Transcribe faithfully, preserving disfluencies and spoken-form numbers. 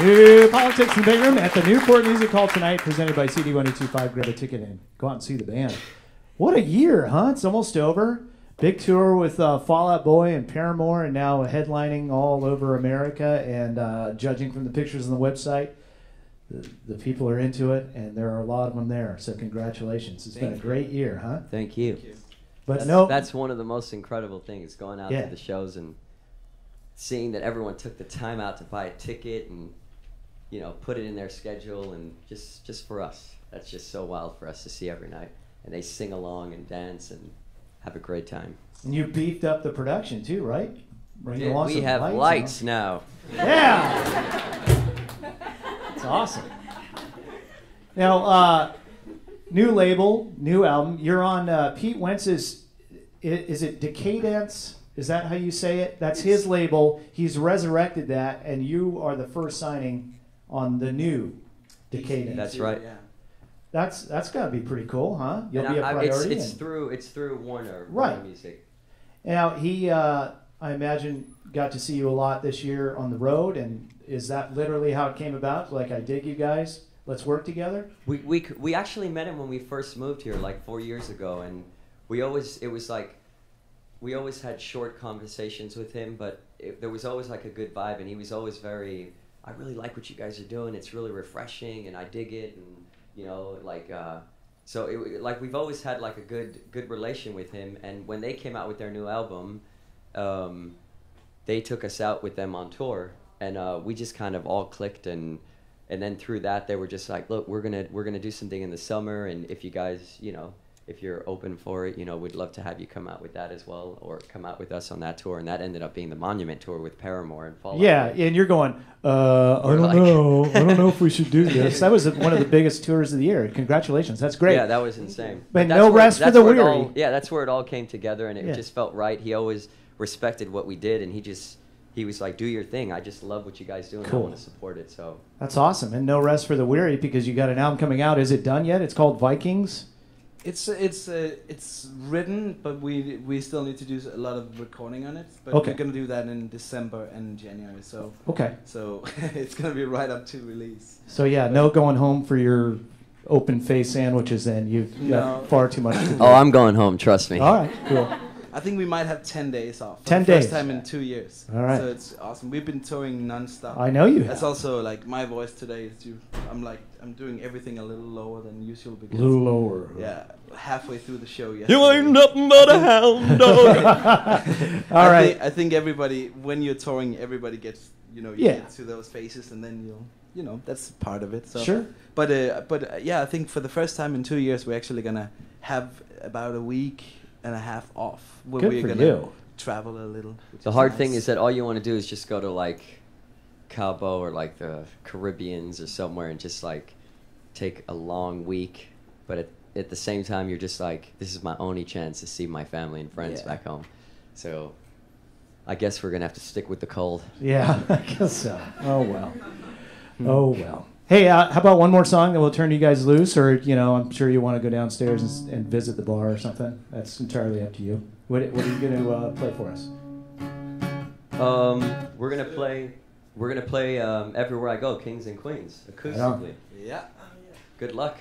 New Politics in the Big Room at the Newport Music Hall tonight, presented by C D one oh two point five. Grab a ticket and go out and see the band. What a year, huh? It's almost over. Big tour with uh, Fall Out Boy and Paramore, and now headlining all over America. And uh, judging from the pictures on the website, the, the people are into it, and there are a lot of them there. So congratulations. It's Thank been a great year, huh? Thank you. Thank you. But that's, no, that's one of the most incredible things, going out yeah. to the shows and seeing that everyone took the time out to buy a ticket and, you know, put it in their schedule, and just just for us. That's just so wild for us to see every night. And they sing along and dance and have a great time. And you beefed up the production too, right? Dude, we have lights, lights now. Yeah! It's awesome. Now, uh, new label, new album. You're on uh, Pete Wentz's, is it Decaydance? Is that how you say it? That's his label. He's resurrected that, and you are the first signing on the new Decade. That's right. Yeah. That's that's gotta be pretty cool, huh? You'll and be I, a priority. It's, it's through it's through Warner, right. Warner Music. Now he, uh, I imagine, got to see you a lot this year on the road, and is that literally how it came about? Like, I dig you guys. Let's work together. We we we actually met him when we first moved here, like four years ago, and we always it was like. We always had short conversations with him, but it, there was always like a good vibe, and he was always very, I really like what you guys are doing. It's really refreshing, and I dig it, and you know, like, uh, so it, like we've always had like a good good relation with him. And when they came out with their new album, um, they took us out with them on tour, and uh, we just kind of all clicked, and and then through that they were just like, look, we're gonna we're gonna do something in the summer, and if you guys, you know. If you're open for it, you know, we'd love to have you come out with that as well, or come out with us on that tour. And that ended up being the Monument Tour with Paramore and Fall Out. Yeah, and you're going, uh, I don't like... know. I don't know if we should do this. That was one of the biggest tours of the year. Congratulations. That's great. Yeah, that was insane. But, but no where, rest for the weary. All, yeah, that's where it all came together, and it yeah. just felt right. He always respected what we did, and he just... He was like, do your thing. I just love what you guys do, and cool. I want to support it. So that's awesome. And no rest for the weary, because you got an album coming out. Is it done yet? It's called Vikings. It's it's uh, it's written, but we we still need to do a lot of recording on it. But okay. we're gonna do that in December and January. So okay, so it's gonna be right up to release. So yeah, but no going home for your open face sandwiches. Then you've no. got far too much. To do. Oh, I'm going home. Trust me. All right, cool. I think we might have ten days off. Ten days. First time in two years. All right. So it's awesome. We've been touring nonstop. I know you have. That's also like my voice today. Is you, I'm like I'm doing everything a little lower than usual because. A little lower. Yeah. Halfway through the show. Yesterday. You ain't nothing but a hound dog. All right. I think, I think everybody, when you're touring, everybody gets you know you yeah. get to those phases, and then you'll you know that's part of it. So. Sure. But uh, but uh, yeah, I think for the first time in two years, we're actually gonna have about a week. And a half off. Where we're gonna you. travel a little. The hard nice. thing is that all you want to do is just go to like Cabo or like the Caribbeans or somewhere and just like take a long week. But at, at the same time, you're just like, this is my only chance to see my family and friends yeah. back home. So I guess we're gonna have to stick with the cold. Yeah, I guess so. Oh well. Oh well. Hey, uh, how about one more song that will turn you guys loose? Or, you know, I'm sure you want to go downstairs and, and visit the bar or something. That's entirely up to you. What, what are you going to uh, play for us? Um, we're going to play, we're gonna play um, Everywhere I Go, Kings and Queens, acoustically. Yeah. Good luck.